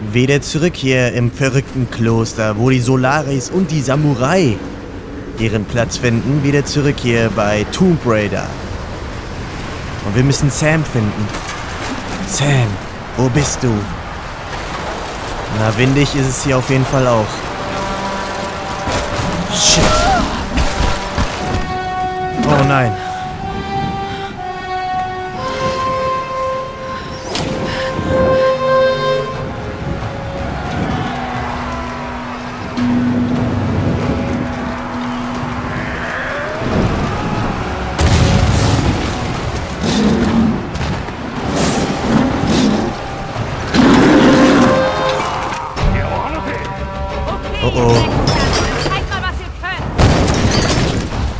Wieder zurück hier im verrückten Kloster, wo die Solaris und die Samurai ihren Platz finden. Wieder zurück hier bei Tomb Raider. Und wir müssen Sam finden. Sam, wo bist du? Na, windig ist es hier auf jeden Fall auch. Shit. Oh nein.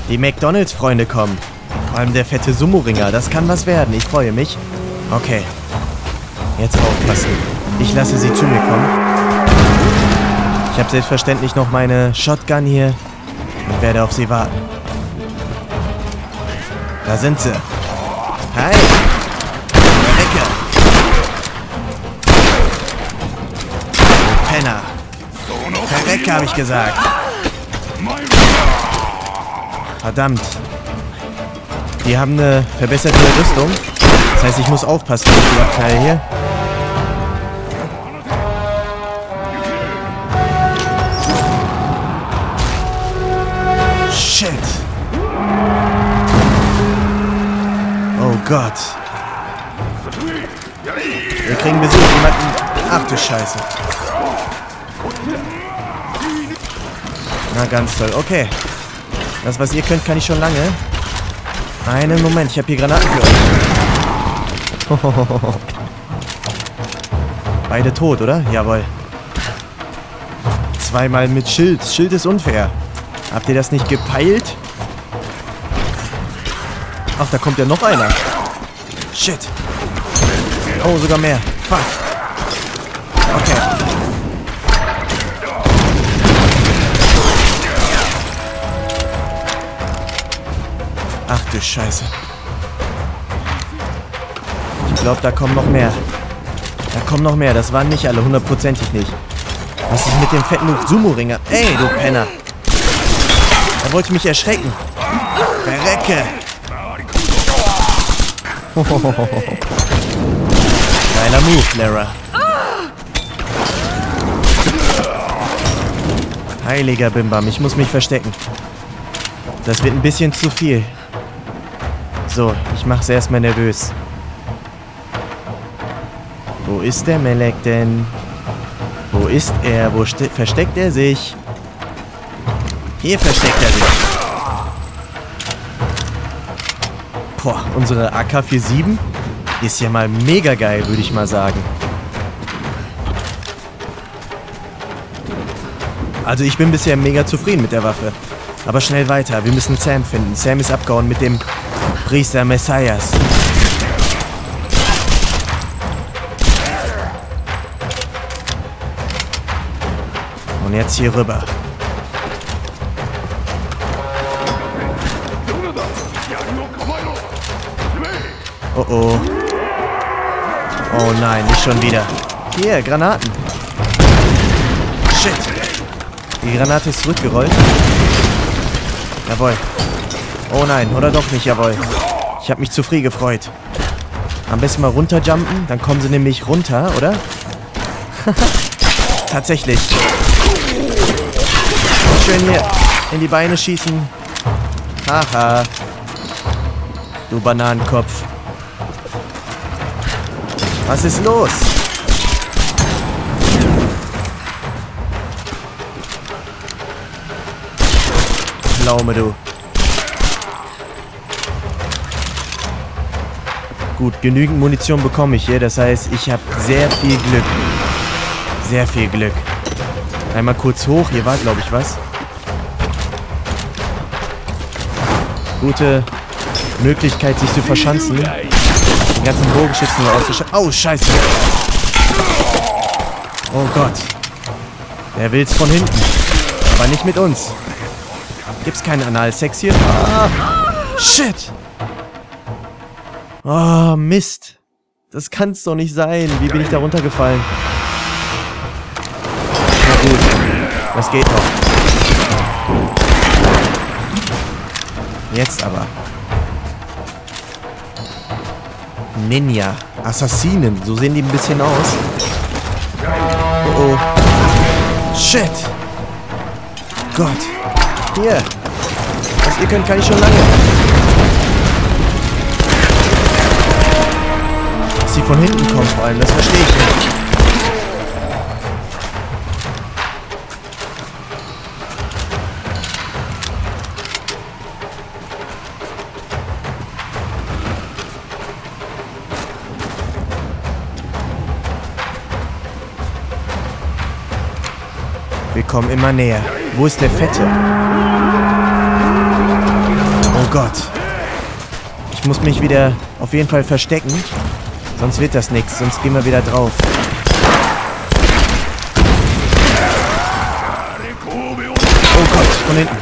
Die McDonalds-Freunde kommen. Vor allem der fette Sumo-Ringer. Das kann was werden. Ich freue mich. Okay. Jetzt aufpassen. Ich lasse sie zu mir kommen. Ich habe selbstverständlich noch meine Shotgun hier und werde auf sie warten. Da sind sie. Hi! Verrecke! Penner! Verrecke, habe ich gesagt! Verdammt. Die haben eine verbesserte Rüstung. Das heißt, ich muss aufpassen mit dem Abteil hier. Shit. Oh Gott. Wir kriegen Besuch. Jemanden. Ach du Scheiße. Na, ganz toll. Okay. Das, was ihr könnt, kann ich schon lange. Einen Moment, ich habe hier Granaten für euch. Hohohoho. Beide tot, oder? Jawohl. Zweimal mit Schild. Schild ist unfair. Habt ihr das nicht gepeilt? Ach, da kommt ja noch einer. Shit. Oh, sogar mehr. Fuck. Okay. Ach du Scheiße. Ich glaube, da kommen noch mehr. Da kommen noch mehr. Das waren nicht alle. Hundertprozentig nicht. Was ist mit dem fetten Sumo-Ringer? Ey, du Penner. Er wollte mich erschrecken. Verrecke. Hohohoho. Geiler Move, Lara. Heiliger Bimbam. Ich muss mich verstecken. Das wird ein bisschen zu viel. So, ich mache sie erstmal nervös. Wo ist der Melek denn? Wo ist er? Wo versteckt er sich? Hier versteckt er sich. Boah, unsere AK-47 ist ja mal mega geil, würde ich mal sagen. Also ich bin bisher mega zufrieden mit der Waffe. Aber schnell weiter, wir müssen Sam finden. Sam ist abgehauen mit dem Priester Messias. Und jetzt hier rüber. Oh oh. Oh nein, nicht schon wieder. Hier, Granaten. Shit. Die Granate ist zurückgerollt. Jawohl. Oh nein, oder doch nicht, jawohl. Ich habe mich zu früh gefreut. Am besten mal runterjumpen, dann kommen sie nämlich runter, oder? Tatsächlich. Schön hier in die Beine schießen. Haha. Du Bananenkopf. Was ist los? Pflaume, du. Gut, genügend Munition bekomme ich hier. Das heißt, ich habe sehr viel Glück. Sehr viel Glück. Einmal kurz hoch. Hier war, glaube ich, was. Gute Möglichkeit, sich zu verschanzen. Den ganzen Bogenschützen auszuschalten. Oh, scheiße. Oh Gott. Der will's von hinten. Aber nicht mit uns. Gibt's keinen Analsex hier? Ah, shit. Oh, Mist. Das kann's doch nicht sein. Wie bin ich da runtergefallen? Das geht doch. Jetzt aber. Ninja. Assassinen. So sehen die ein bisschen aus. Oh oh. Shit. Gott. Hier. Was ihr könnt, kann ich schon lange. Dass sie von hinten kommt vor allem. Das verstehe ich nicht. Wir kommen immer näher. Wo ist der Fette? Oh Gott. Ich muss mich wieder auf jeden Fall verstecken. Sonst wird das nichts. Sonst gehen wir wieder drauf. Oh Gott, von hinten.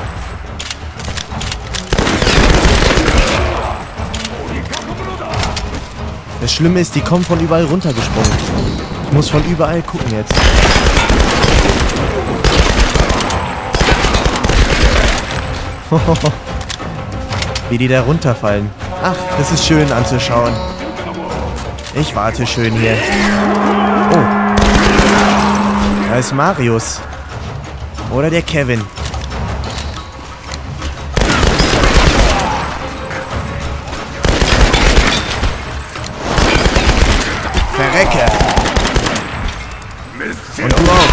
Das Schlimme ist, die kommen von überall runtergesprungen. Ich muss von überall gucken jetzt. Wie die da runterfallen. Ach, das ist schön anzuschauen. Ich warte schön hier. Oh. Da ist Marius. Oder der Kevin. Verrecke. Und du auch.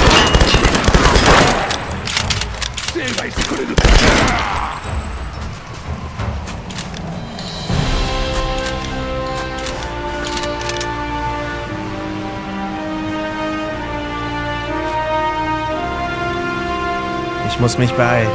Ich muss mich beeilen.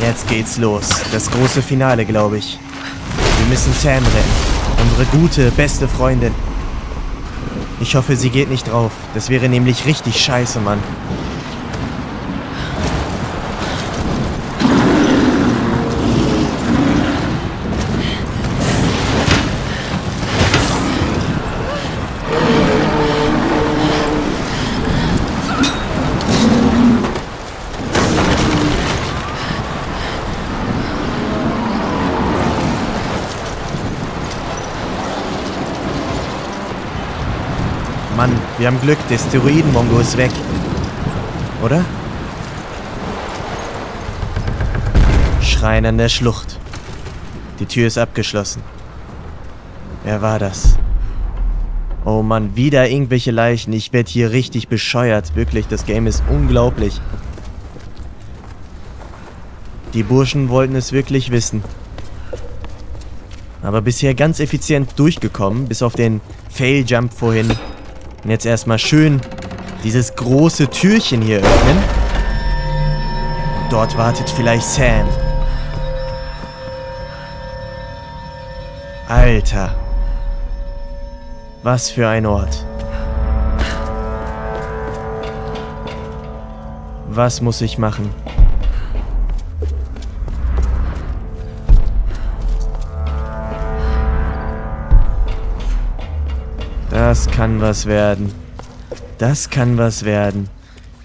Jetzt geht's los. Das große Finale, glaube ich. Wir müssen Sam retten. Unsere gute, beste Freundin. Ich hoffe, sie geht nicht drauf. Das wäre nämlich richtig scheiße, Mann. Wir haben Glück, der Steroidenmongo ist weg. Oder? Schrein an der Schlucht. Die Tür ist abgeschlossen. Wer war das? Oh Mann, wieder irgendwelche Leichen. Ich werde hier richtig bescheuert. Wirklich, das Game ist unglaublich. Die Burschen wollten es wirklich wissen. Aber bisher ganz effizient durchgekommen, bis auf den Fail-Jump vorhin. Und jetzt erstmal schön dieses große Türchen hier öffnen. Dort wartet vielleicht Sam. Alter. Was für ein Ort. Was muss ich machen? Das kann was werden. Das kann was werden.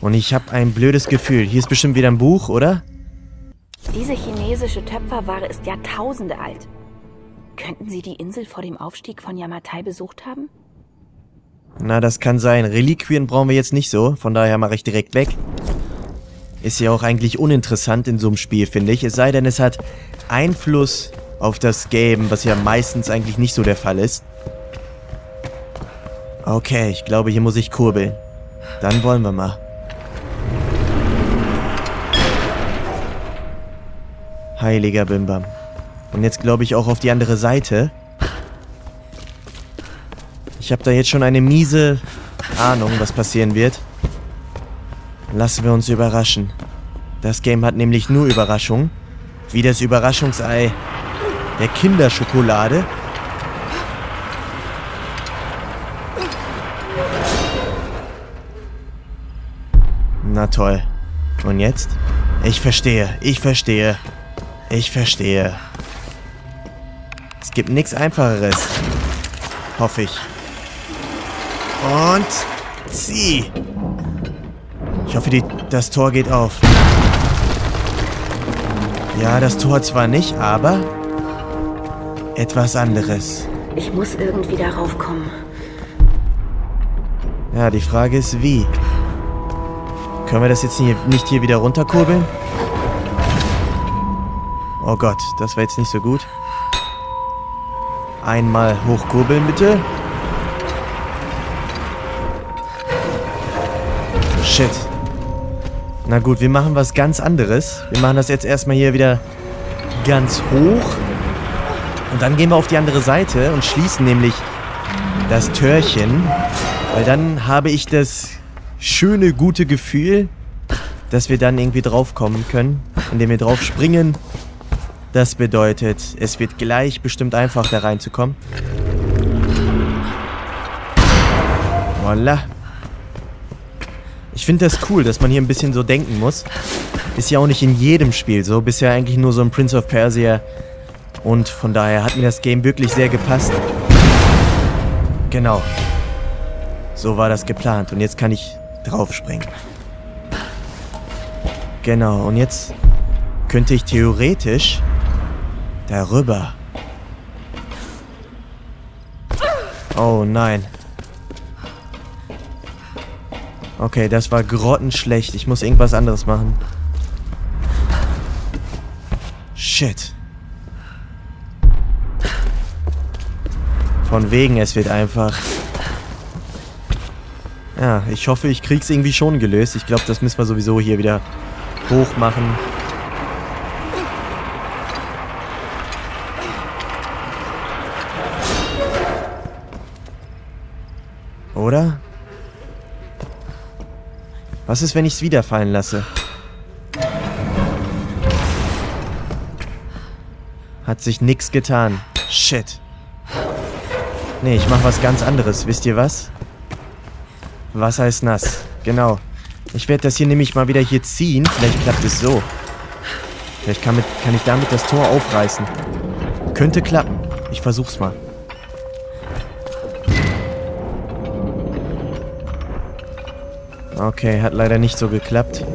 Und ich habe ein blödes Gefühl. Hier ist bestimmt wieder ein Buch, oder? Diese chinesische Töpferware ist Jahrtausende alt. Könnten Sie die Insel vor dem Aufstieg von Yamatai besucht haben? Na, das kann sein. Reliquien brauchen wir jetzt nicht so. Von daher mache ich direkt weg. Ist ja auch eigentlich uninteressant in so einem Spiel, finde ich. Es sei denn, es hat Einfluss auf das Game, was ja meistens eigentlich nicht so der Fall ist. Okay, ich glaube, hier muss ich kurbeln. Dann wollen wir mal. Heiliger Bimbam. Und jetzt glaube ich auch auf die andere Seite. Ich habe da jetzt schon eine miese Ahnung, was passieren wird. Lassen wir uns überraschen. Das Game hat nämlich nur Überraschungen. Wie das Überraschungsei der Kinderschokolade. Na toll. Und jetzt? Ich verstehe. Es gibt nichts Einfacheres. Hoffe ich. Und zieh. Ich hoffe, das Tor geht auf. Ja, das Tor zwar nicht, aber etwas anderes. Ich muss irgendwie darauf kommen. Ja, die Frage ist, wie? Können wir das jetzt nicht hier wieder runterkurbeln? Oh Gott, das war jetzt nicht so gut. Einmal hochkurbeln, bitte. Shit. Na gut, wir machen was ganz anderes. Wir machen das jetzt erstmal hier wieder ganz hoch. Und dann gehen wir auf die andere Seite und schließen nämlich das Türchen. Weil dann habe ich das schöne, gute Gefühl, dass wir dann irgendwie draufkommen können, indem wir drauf springen. Das bedeutet, es wird gleich bestimmt einfach da reinzukommen. Voila. Ich finde das cool, dass man hier ein bisschen so denken muss. Ist ja auch nicht in jedem Spiel so. Bisher eigentlich nur so ein Prince of Persia. Und von daher hat mir das Game wirklich sehr gepasst. Genau. So war das geplant. Und jetzt kann ich draufspringen. Genau. Und jetzt könnte ich theoretisch darüber. Oh nein. Okay, das war grottenschlecht. Ich muss irgendwas anderes machen. Shit. Von wegen, es wird einfach. Ja, ich hoffe, ich krieg's irgendwie schon gelöst. Ich glaube, das müssen wir sowieso hier wieder hoch machen. Oder? Was ist, wenn ich's wieder fallen lasse? Hat sich nichts getan. Shit. Nee, ich mach was ganz anderes. Wisst ihr was? Wasser ist nass. Genau. Ich werde das hier nämlich mal wieder hier ziehen. Vielleicht klappt es so. Vielleicht kann ich damit das Tor aufreißen. Könnte klappen. Ich versuch's mal. Okay, hat leider nicht so geklappt.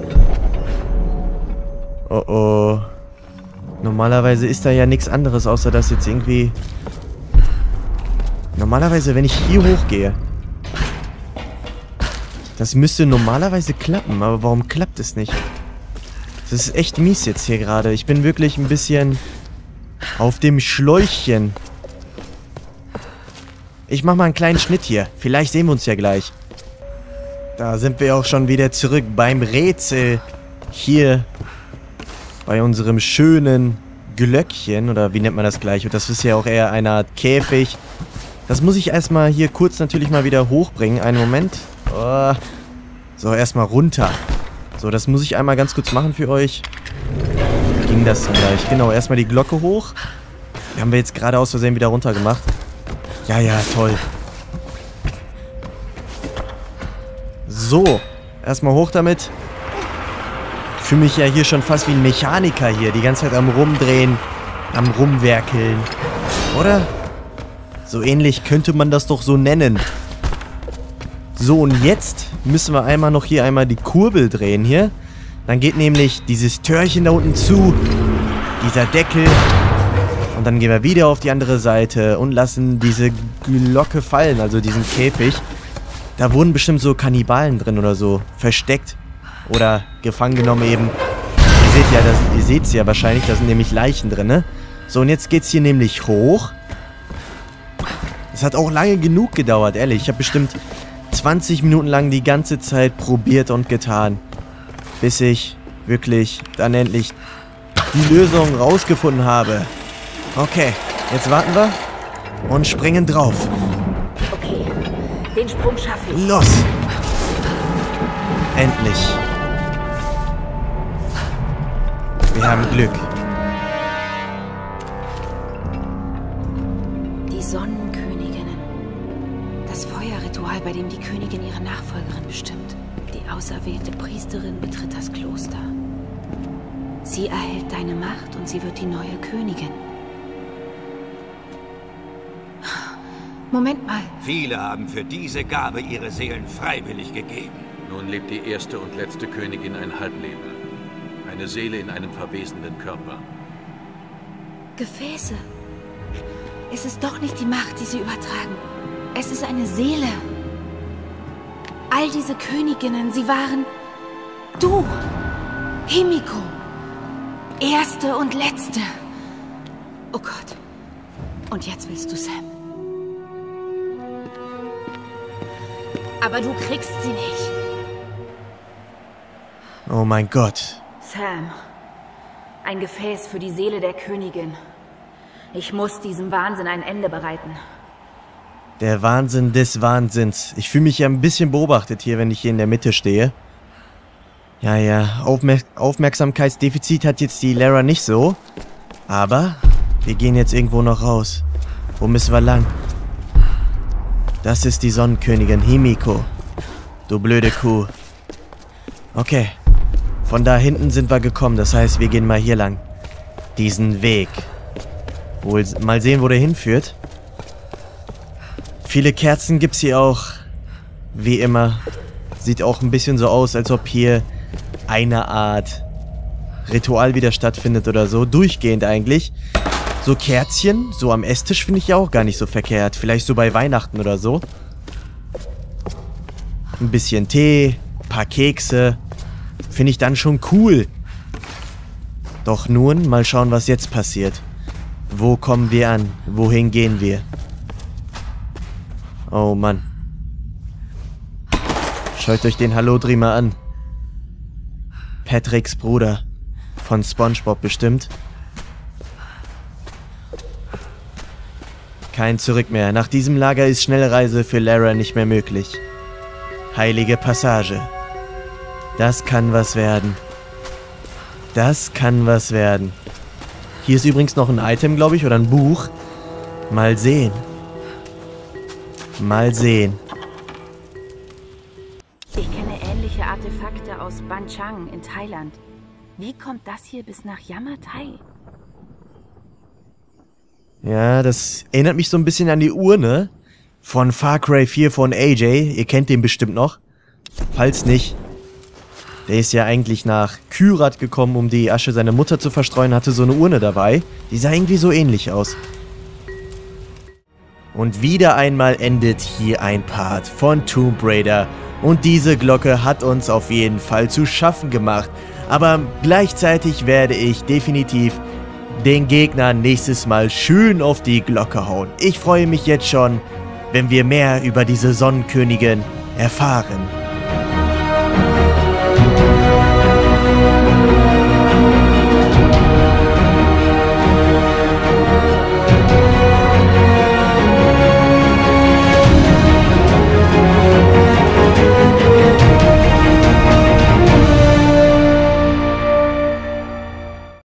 Oh oh. Normalerweise ist da ja nichts anderes, außer dass jetzt irgendwie... Normalerweise, wenn ich hier hochgehe... Das müsste normalerweise klappen, aber warum klappt es nicht? Das ist echt mies jetzt hier gerade. Ich bin wirklich ein bisschen... auf dem Schläuchchen. Ich mach mal einen kleinen Schnitt hier. Vielleicht sehen wir uns ja gleich. Da sind wir auch schon wieder zurück beim Rätsel. Hier bei unserem schönen Glöckchen. Oder wie nennt man das gleich? Und das ist ja auch eher eine Art Käfig. Das muss ich erstmal hier kurz natürlich mal wieder hochbringen. Einen Moment. Oh. So, erstmal runter. So, das muss ich einmal ganz kurz machen für euch. Wie ging das denn gleich? Genau, erstmal die Glocke hoch. Die haben wir jetzt gerade aus Versehen wieder runter gemacht. Ja, ja, toll. So, erstmal hoch damit. Ich fühle mich ja hier schon fast wie ein Mechaniker hier. Die ganze Zeit am Rumdrehen, am Rumwerkeln. Oder? So ähnlich könnte man das doch so nennen. So, und jetzt müssen wir einmal noch hier einmal die Kurbel drehen hier. Dann geht nämlich dieses Türchen da unten zu. Dieser Deckel. Und dann gehen wir wieder auf die andere Seite und lassen diese Glocke fallen, also diesen Käfig. Da wurden bestimmt so Kannibalen drin oder so. Versteckt. Oder gefangen genommen eben. Ihr seht's ja wahrscheinlich, da sind nämlich Leichen drin, ne? So, und jetzt geht's hier nämlich hoch. Es hat auch lange genug gedauert, ehrlich. Ich habe bestimmt 20 Minuten lang die ganze Zeit probiert und getan. Bis ich wirklich dann endlich die Lösung rausgefunden habe. Okay, jetzt warten wir und springen drauf. Den Sprung schaffe ich. Los! Endlich. Wir haben Glück. Die Sonnenköniginnen. Das Feuerritual, bei dem die Königin ihre Nachfolgerin bestimmt. Die auserwählte Priesterin betritt das Kloster. Sie erhält deine Macht und sie wird die neue Königin. Moment mal. Viele haben für diese Gabe ihre Seelen freiwillig gegeben. Nun lebt die erste und letzte Königin ein Halbleben. Eine Seele in einem verwesenden Körper. Gefäße. Es ist doch nicht die Macht, die sie übertragen. Es ist eine Seele. All diese Königinnen, sie waren... Du! Himiko! Erste und letzte! Oh Gott. Und jetzt willst du Sam. Aber du kriegst sie nicht. Oh mein Gott. Sam. Ein Gefäß für die Seele der Königin. Ich muss diesem Wahnsinn ein Ende bereiten. Der Wahnsinn des Wahnsinns. Ich fühle mich ja ein bisschen beobachtet hier, wenn ich hier in der Mitte stehe. Ja, ja, Aufmerksamkeitsdefizit hat jetzt die Lara nicht so. Aber wir gehen jetzt irgendwo noch raus. Wo müssen wir lang? Das ist die Sonnenkönigin Himiko. Du blöde Kuh. Okay. Von da hinten sind wir gekommen. Das heißt, wir gehen mal hier lang. Diesen Weg. Wohl mal sehen, wo der hinführt. Viele Kerzen gibt's hier auch. Wie immer. Sieht auch ein bisschen so aus, als ob hier eine Art Ritual wieder stattfindet oder so. Durchgehend eigentlich. So Kerzchen, so am Esstisch finde ich ja auch gar nicht so verkehrt. Vielleicht so bei Weihnachten oder so. Ein bisschen Tee, ein paar Kekse. Finde ich dann schon cool. Doch nun, mal schauen, was jetzt passiert. Wo kommen wir an? Wohin gehen wir? Oh Mann. Schaut euch den Hallodri mal an. Patricks Bruder. Von Spongebob bestimmt. Kein Zurück mehr. Nach diesem Lager ist schnelle Reise für Lara nicht mehr möglich. Heilige Passage. Das kann was werden. Das kann was werden. Hier ist übrigens noch ein Item, glaube ich, oder ein Buch. Mal sehen. Mal sehen. Ich kenne ähnliche Artefakte aus Ban Chang in Thailand. Wie kommt das hier bis nach Yamatai? Ja, das erinnert mich so ein bisschen an die Urne von Far Cry 4 von AJ. Ihr kennt den bestimmt noch. Falls nicht. Der ist ja eigentlich nach Kyrat gekommen, um die Asche seiner Mutter zu verstreuen, hatte so eine Urne dabei. Die sah irgendwie so ähnlich aus. Und wieder einmal endet hier ein Part von Tomb Raider. Und diese Glocke hat uns auf jeden Fall zu schaffen gemacht. Aber gleichzeitig werde ich definitiv den Gegnern nächstes Mal schön auf die Glocke hauen. Ich freue mich jetzt schon, wenn wir mehr über diese Sonnenkönigin erfahren.